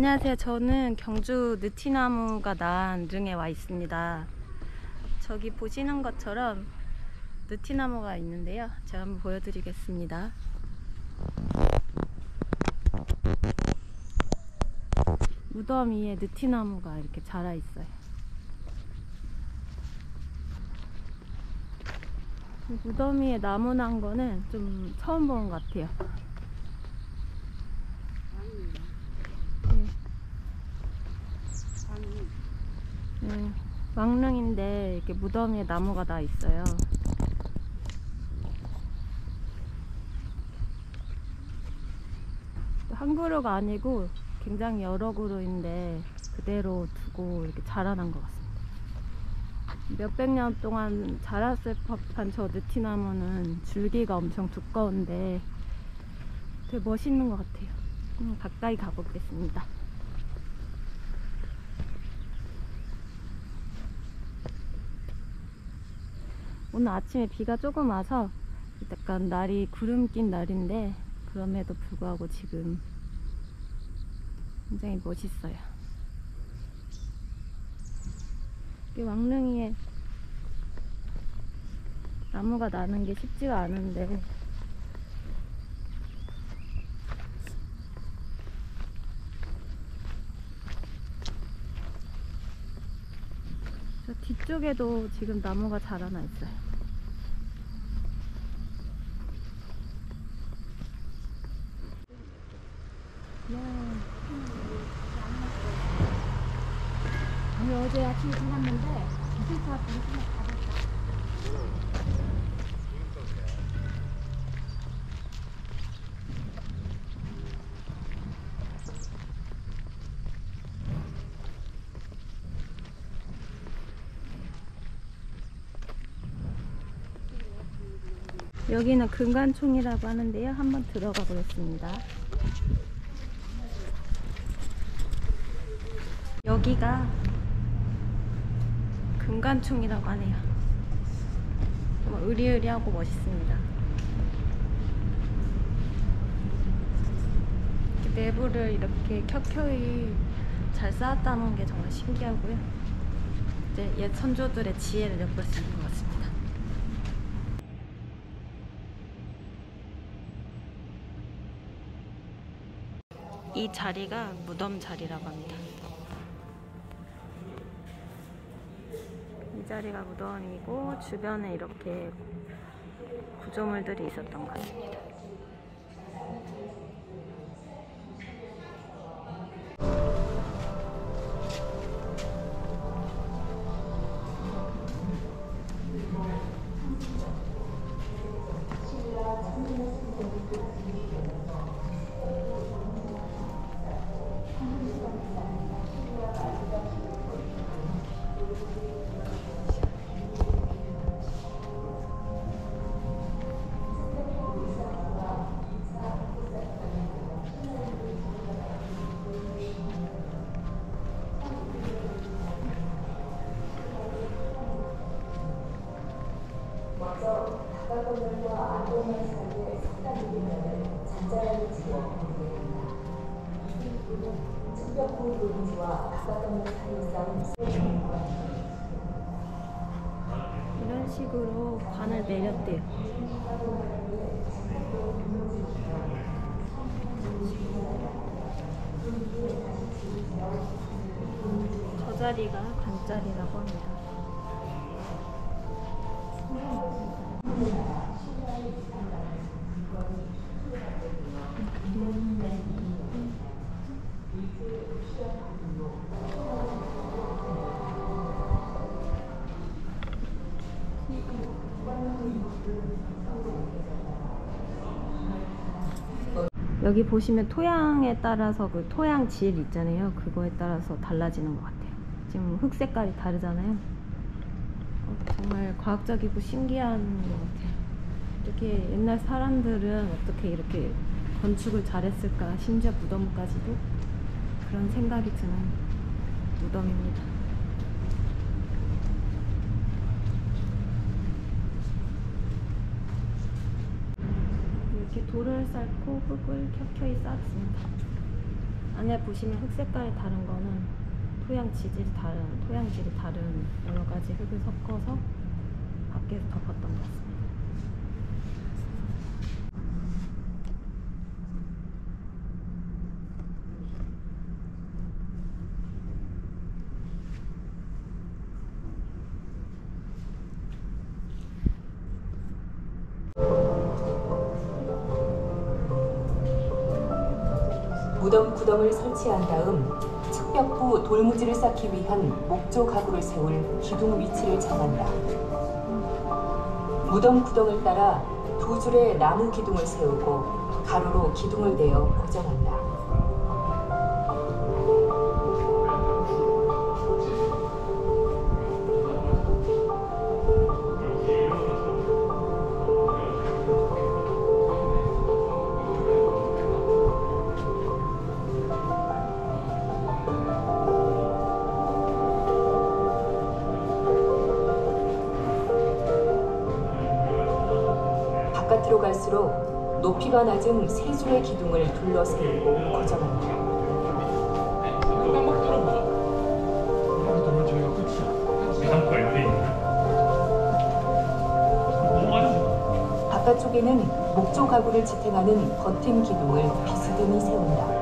안녕하세요. 저는 경주 느티나무가 난 능에 와 있습니다. 저기 보시는 것처럼 느티나무가 있는데요. 제가 한번 보여드리겠습니다. 무덤 위에 느티나무가 이렇게 자라 있어요. 무덤 위에 나무 난 거는 좀 처음 본 것 같아요. 왕릉인데 이렇게 무덤에 나무가 다 있어요. 한 그루가 아니고 굉장히 여러 그루인데 그대로 두고 이렇게 자라난 것 같습니다. 몇백 년 동안 자랐을 법한 저 느티나무는 줄기가 엄청 두꺼운데 되게 멋있는 것 같아요. 가까이 가보겠습니다. 오늘 아침에 비가 조금 와서 약간 날이 구름 낀 날인데 그럼에도 불구하고 지금 굉장히 멋있어요. 이 왕릉이에 나무가 나는 게 쉽지가 않은데 저 뒤쪽에도 지금 나무가 자라나 있어요. 아니 어제 아침에 들어갔는데 기술사 분이 가봤다. 여기는 금관총이라고 하는데요. 한번 들어가 보겠습니다. 여기가 금관총이라고 하네요. 으리으리하고 멋있습니다. 내부를 이렇게 켜켜이 잘 쌓았다는 게 정말 신기하고요. 이제 옛 선조들의 지혜를 엿볼 수 있는 것 같습니다. 이 자리가 무덤 자리라고 합니다. 이 자리가 무덤이고 주변에 이렇게 구조물들이 있었던 것 같습니다. 이런 식으로 관을 내렸대요. 저 자리가 관자리라고 합니다. 여기 보시면 토양에 따라서 그 토양 질 있잖아요. 그거에 따라서 달라지는 것 같아요. 지금 흙 색깔이 다르잖아요. 정말 과학적이고 신기한 것 같아요. 이렇게 옛날 사람들은 어떻게 이렇게 건축을 잘했을까, 심지어 무덤까지도 그런 생각이 드는 무덤입니다. 돌을 쌓고 흙을 켜켜이 쌓았습니다. 안에 보시면 흙 색깔이 다른 거는 토양질이 다른 여러 가지 흙을 섞어서 밖에서 덮었던 것 같습니다. 무덤 구덩을 설치한 다음 측벽부 돌무지를 쌓기 위한 목조 가구를 세울 기둥 위치를 정한다. 무덤 구덩을 따라 두 줄의 나무 기둥을 세우고 가로로 기둥을 대어 고정한다. 바깥으로 갈수록 높이가 낮은 세 줄의 기둥을 둘러 세우고 고정합니다. 바깥쪽에는 목조 가구를 지탱하는 버팀 기둥을 비스듬히 세운다.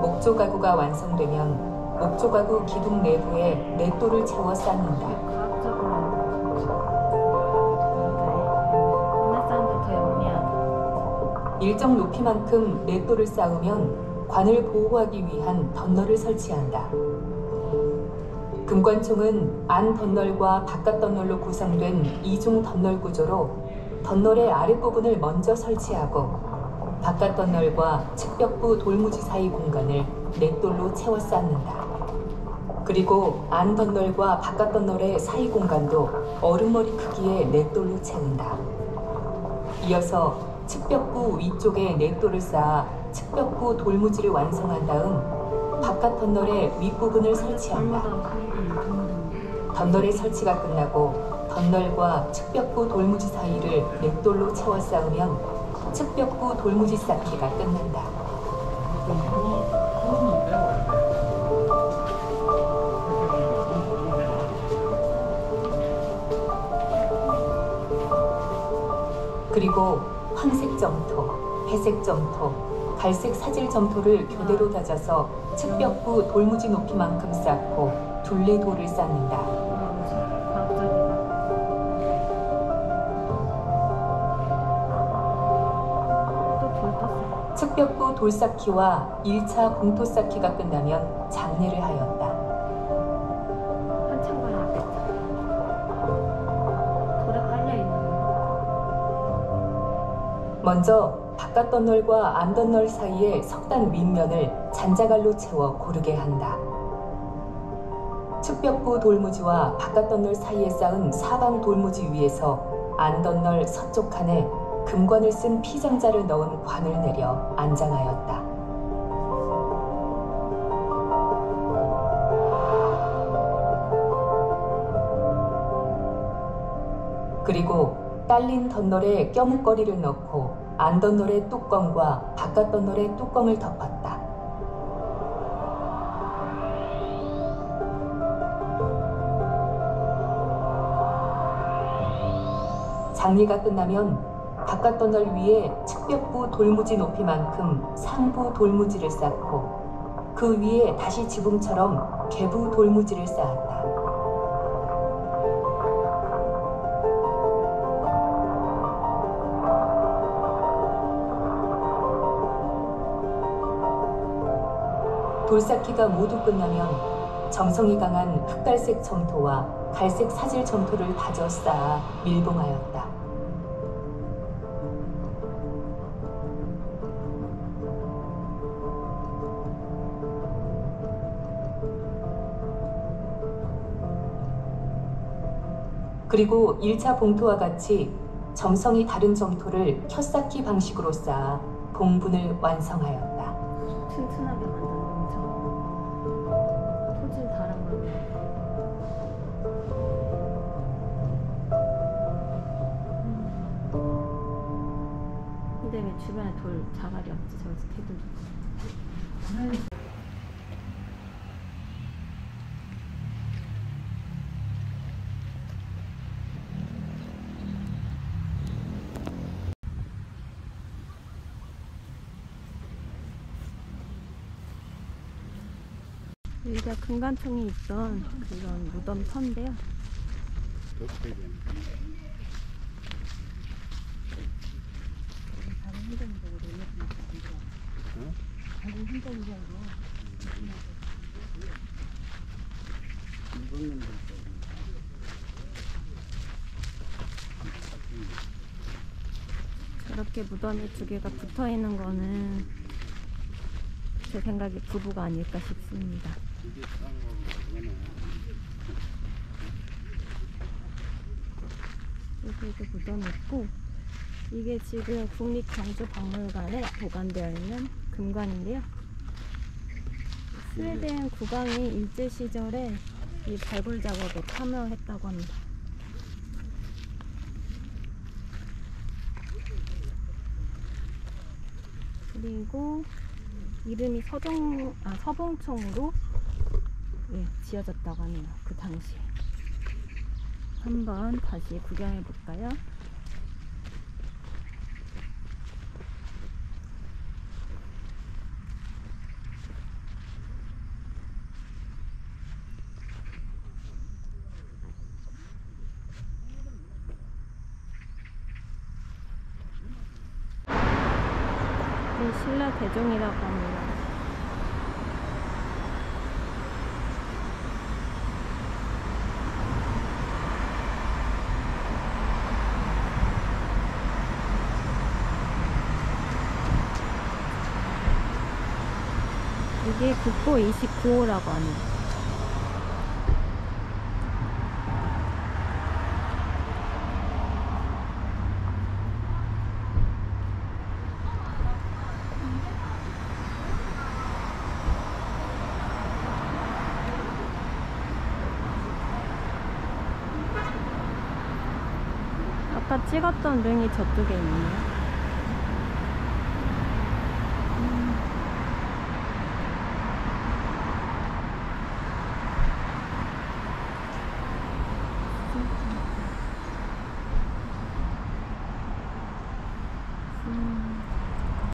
목조 가구가 완성되면 목조 가구 기둥 내부에 냇돌을 채워 쌓는다. 일정 높이만큼 맷돌을 쌓으면 관을 보호하기 위한 덧널을 설치한다. 금관총은 안 덧널과 바깥 덧널로 구성된 이중 덧널 구조로 덧널의 아랫부분을 먼저 설치하고 바깥 덧널과 측벽부 돌무지 사이 공간을 맷돌로 채워 쌓는다. 그리고 안 덧널과 바깥 덧널의 사이 공간도 어른머리 크기의 맷돌로 채운다. 이어서 측벽부 위쪽에 맷돌을 쌓아 측벽부 돌무지를 완성한 다음 바깥 덧널의 윗부분을 설치한다. 덧널의 설치가 끝나고 덧널과 측벽부 돌무지 사이를 맷돌로 채워 쌓으면 측벽부 돌무지 쌓기가 끝난다. 그리고 황색 점토, 회색 점토, 갈색 사질 점토를 교대로 다져서 측벽부 돌무지 높이만큼 쌓고 둘레돌을 쌓는다. 측벽부 돌 쌓기와 1차 공토 쌓기가 끝나면 장례를 하였다. 한참 걸렸다. 돌에 깔려있는. 먼저 바깥 덧널과 안 덧널 사이의 석단 윗면을 잔자갈로 채워 고르게 한다. 측벽부 돌무지와 바깥 덧널 사이에 쌓은 사방 돌무지 위에서 안 덧널 서쪽 칸에 금관을 쓴 피장자를 넣은 관을 내려 안장하였다. 그리고 딸린 덧널에 껴묵거리를 넣고 안 덧널의 뚜껑과 바깥 덧널의 뚜껑을 덮었다. 장례가 끝나면 바깥 덧널 위에 측벽부 돌무지 높이만큼 상부 돌무지를 쌓고 그 위에 다시 지붕처럼 궤부 돌무지를 쌓았다. 돌쌓기가 모두 끝나면 정성이 강한 흑갈색 점토와 갈색 사질 점토를 다져 쌓아 밀봉하였다. 그리고 1차 봉토와 같이 점성이 다른 점토를 켜쌓기 방식으로 쌓아 봉분을 완성하였다. 튼튼하게 만드는 점. 토질 다른 거. 때문에 주변에 돌 자갈이 없지. 저기서 태도. 여기가 금관총이 있던 그런 무덤 터인데요. 저렇게 무덤이 두 개가 붙어 있는 거는 제 생각에 부부가 아닐까 싶습니다. 여기도 무덤이 있고, 이게 지금 국립경주박물관에 보관되어 있는 금관인데요. 스웨덴 국왕이 일제 시절에 이 발굴 작업에 참여했다고 합니다. 그리고 이름이 서봉총으로 예, 지어졌다고 하네요. 그 당시에. 한번 다시 구경해 볼까요? 신라 대종이라고 합니다. 이게 국보 29호라고 합니다. 아까 찍었던 릉이 저쪽에 있네요.